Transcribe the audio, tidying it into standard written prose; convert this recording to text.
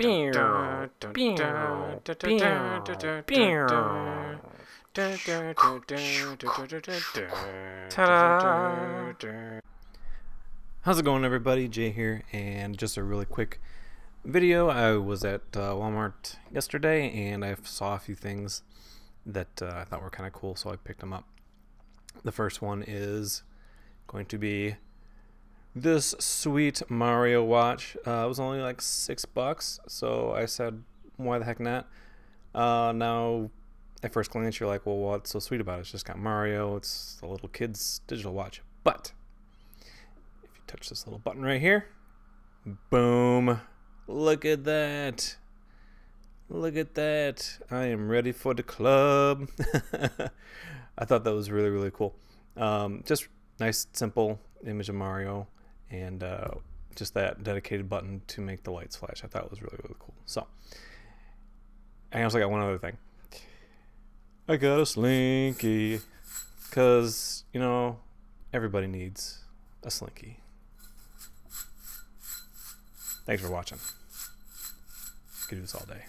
Ta-da! How's it going, everybody? Jay here, and just a really quick video. I was at Walmart yesterday, and I saw a few things that I thought were kind of cool, so I picked them up. The first one is going to be this sweet Mario watch. It was only like $6, so I said, why the heck not? Now, at first glance, you're like, well, what's so sweet about it? It's just got Mario. It's a little kid's digital watch. But if you touch this little button right here, boom. Look at that. Look at that. I am ready for the club. I thought that was really, really cool. Just nice, simple image of Mario, and just that dedicated button to make the lights flash. I thought it was really, really cool. So, I also got one other thing. I got a Slinky, because, you know, everybody needs a Slinky. Thanks for watching. Could do this all day.